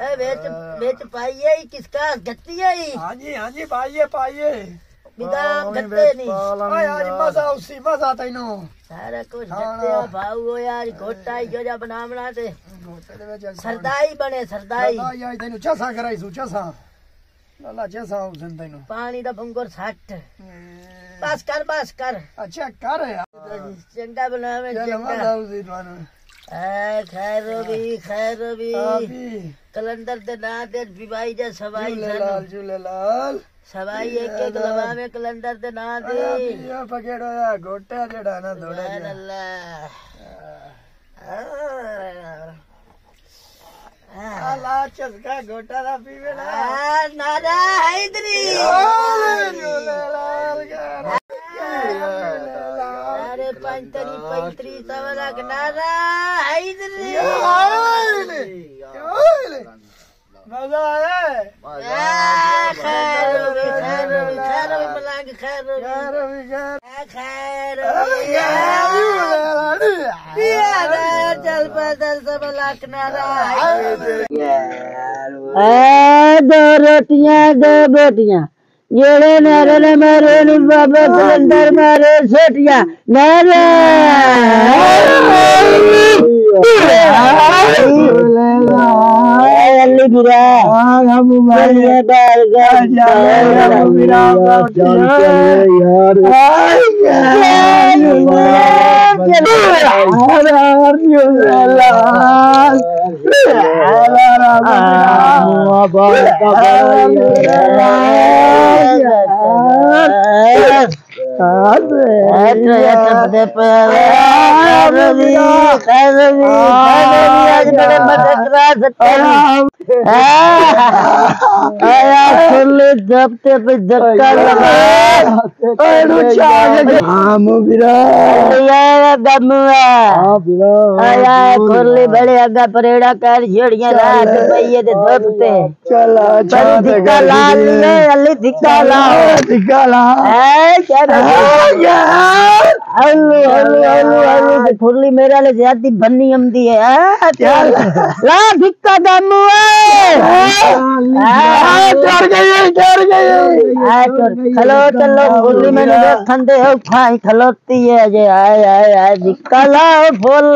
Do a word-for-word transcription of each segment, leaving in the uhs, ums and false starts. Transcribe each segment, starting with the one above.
बेच पाइये किसका गत्ती है ही? हाँ जी हाँ जी पाइये पाइये बिदाम गत्ते नहीं आज मजा उसी मजा आता ही ना सारा कुछ गत्ते हो भाव हो यार घोटा ही जोजा बना बना से सरदाई बने सरदाई यार तेरे ऊँचा सा कराई ऊँचा सा लाला जैसा हो जिंदा नो पानी दा भंगोर साठ बस कर बस कर अच्छा कर यार चंदा बना में चंदा खैरो भी खैरो भी कलंदर दे ना दे बिबाई जा सवाई लाल झूले लाल सवाई एक एक लवा में कलंदर दे ना दे ये पकेड़ो या गोटा जेड़ा ना दौड़ा जा अल्लाह चस्का गोटा ना पीवे ना नारा हैदरी झूले लाल पंतरी पंतरी सवरा कनारा हैदरी मजा आया खैरो भी खैरो भी खैरो भी मलांग खैरो भी खैरो भी खैरो भी पिया ना चल बदल सवरा कनारा हैदरी है दो रोटियां दो बोटियां जेड़े नारे ने मारे नी बाबा कलंदर मारे सोटिया नारे अल्ली बिरा हम मारे बाल गाजा हम बिरा यार यार बड़े अग्गा परेड़ा कर छेड़िया रात पई धपते चला फुरली मेरा ले जाती बन्नी अमदी है ला भिक्का दम खलो चलो फुरली मैंने ठंडे हो खाई खलोती है जे आए आए आए भिक्का लाओ फुल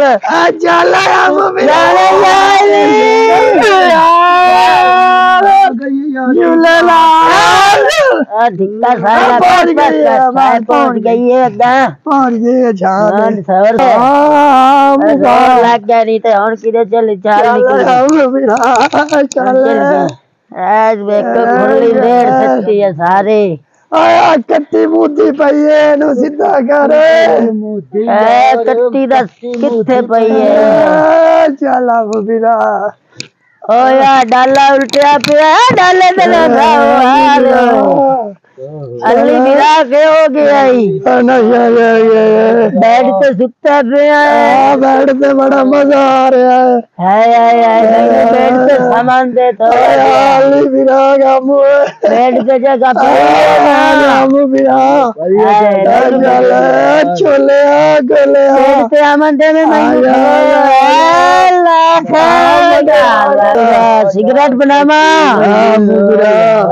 पहुंच गई है पहुंच गई है जान सवर लग गया नहीं तो और किधर चले जाल निकल चल आज बेको खुली डेढ़ सकती है सारे आया कट्टी मूदी पई है नु सीधा कर ए कट्टी दा किथे पई है चला वो बिरा ओ यार डाला उल्टिया पिया डाले देना खाओ अली बिरा के हो गया ही बैठ तो सुखता पिया बैठ पे बड़ा मजा आ रहा है बैठ पे सामान दे तो अली बिरा गामू बैठ पे जगह गामू बिरा छोले गोले बैठ पे सामान दे में सिगरेट बनावा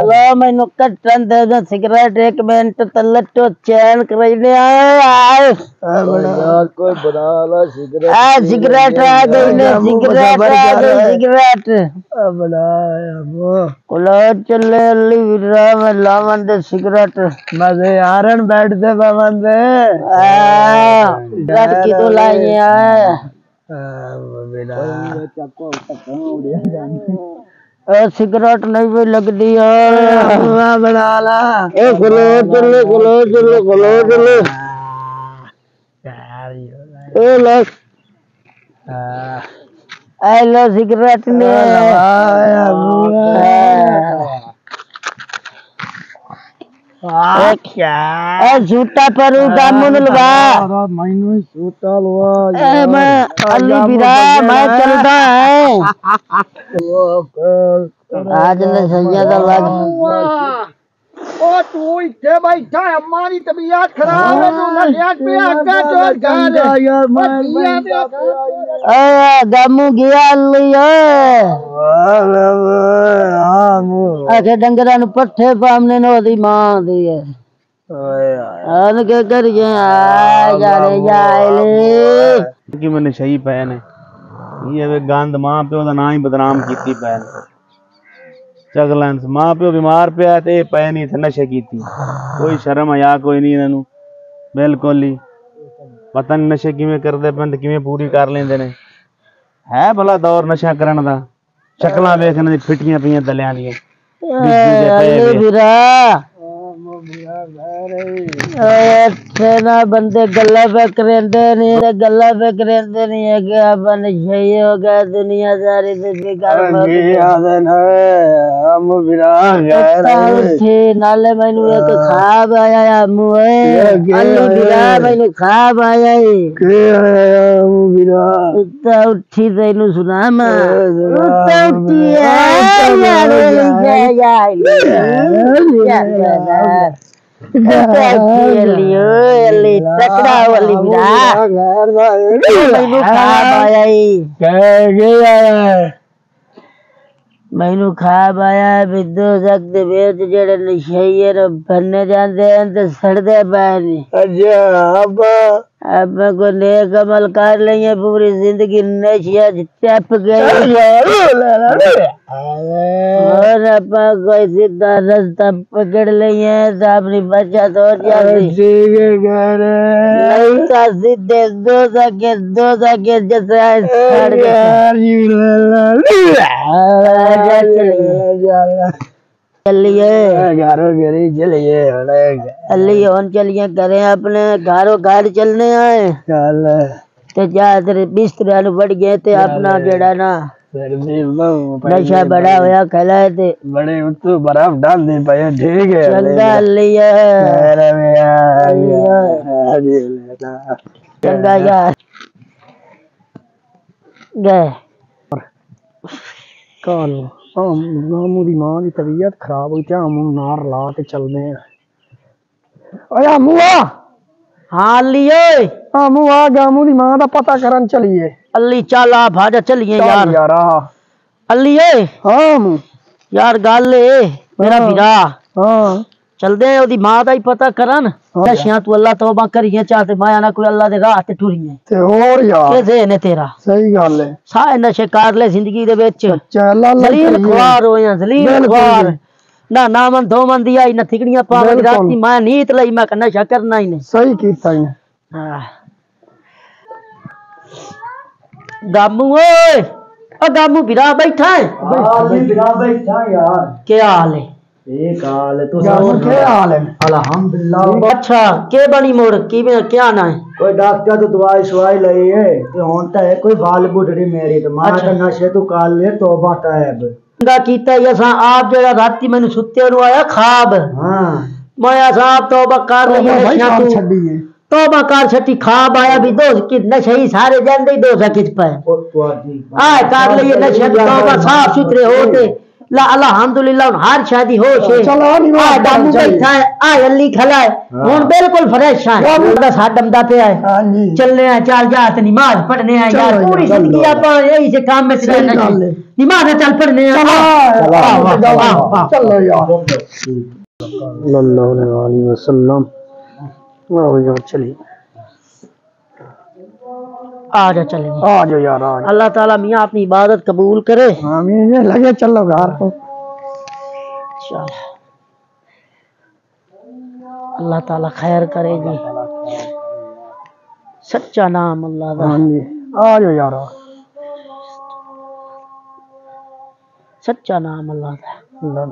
लो मैं नुक्कड़ टन दे दे सिगरेट एक मिनट तलटो चैन कर ले आए यार कोई बना ला सिगरेट आ सिगरेट आ गई ने सिगरेट आ गई सिगरेट बना वो कोला चले ली वीरा में लावन दे सिगरेट मजे आरन बैठ दे बावन दे आ सिगरेट की तो लाई है सिगरेट नहीं भी लगती सिगरेट में झूठा पर आज ने सैया और तू इतने भाई था हमारी तबीयत खराब है तू नशियात पे आका चोर गाले यार मैं ए गमू गया लियो अच्छा डंगरा नु पट्ठे पामने नो दी मां दी है अन के करिए आ जाले जाले कि मैंने सही पाया ने ये गंद मां पे ओदा ना ही बदनाम कीती पाया चगलांस मां प्यो बीमार पे आते पै नहीं थे नशे की थी। कोई शर्म आया कोई नहीं इन्हू बिल्कुल ही पता नहीं नशे किवें करदे पंद किवें पूरी कर लेंदे ने है भला दौर नशा करन दा शक्लां वेखण दी फिटियां पियां दलियां दी ए वीरा ए ना बंदे गल्ला पे करंदे नहीं गल्ला पे करंदे नहीं है कि अपन नशे हो गए दुनिया सारी दी गल है मु बिरा गैर थे नाले मैनू एक खाब आया मु अल्लू बिरा मैनू खाब आया के मु बिरा उठा उठी तैनू सुना मां उठा उठी यार यार यार उठा उठी लियो ले तकड़ा वाली बिरा मैनू खाब आया के गया मैनू खाब आया बिदो सकते बेच जेड़े नशेइये न बनने जांदे हैं ते सड़दे पए ने अच्छा अब अब को नेक अमल कर लिए पूरी जिंदगी नशिया टप गई और अब कोई सीधा रास्ता पकड़ लिए तो अपनी बचत हो जाती है सीधे दो सके दो सके जैसे चलिए घरों घरे चलिए चलिए ऑन चलिए करें अपने घरों घर चलने आए चल ते जा तेरे बिस्तरा नु बढ़ गए ते अपना जेड़ा ना नशा बड़ा होया खला ते बड़े उतो बर्फ डाल दे पाए ठीक है चंगा लिया अरे यार चंगा यार गए कौन मामू की मां की तबीयत खराब हुई नार ला के चलने हाँ गामू की मां का पता करन चलिए अली चल आप आजा चलिए यार यार अली हाँ यार गल मेरा बिरा हाँ चलदे ओदी मां दा ही पता करन नशियां तू अल्लाह तौबा करिए चाहते माया ना कोई अल्लाह दे राह ते टुरिए ते और यार के दे ने तेरा सही गल है सारे नशे कर ले जिंदगी दे विच अच्छा अल्लाह जलील ख्वार होया जलील ख्वार ना नामन धोमन दी आई ना थिकड़ियां पावे राती माया नीत लई मैं कन्ना नशा करना ही नहीं सही कीता हां गामू ओए ओ गामू बिरा बैठा है हां बिरा बैठा यार क्या हाल है एक हाल तो सब के हाल है अल्हम्दुलिल्लाह अच्छा के बनी मोड़ की क्या ना है कोई डॉक्टर तो दवाई शवाई ली है ते होता है कोई बाल बुढ़ड़ी मेरी तो मां का नशे तो काल ले तौबा तैब गंदा कीता ऐसा आप जेड़ा राती मेनू सुत्ते नु आया खाब हां माया साहब तौबा कर लिए नशा छड़ी है तौबा कर छटी खाब आया भी दोस्त की नशे ही सारे जांदे ही दोसा किच पे ओ तुआजी आ कर लिए नशा तौबा साफ सुथरे होते ला अल्हम्दुलिल्लाह हर शादी हो शे चलो आ दामू बैठा है आ अली खला है हुन बिल्कुल फ्रेश है बड़ा सादमदा पे है हां जी चलने है चल जात नमाज पढ़ने है यार पूरी जिंदगी आपा यही से काम में चले नमाज चल पढ़ने है चलो यार सल्लल्लाहु अलैहि वसल्लम वाह यार चलिए आ जा चले आ जाओ यार अल्लाह ताला मियां अपनी इबादत कबूल करे आमीन ये लगे चलो घर को चल अल्लाह ताला खैर करे जी सच्चा नाम अल्लाह दा हां जी आ जाओ यार सच्चा नाम अल्लाह दा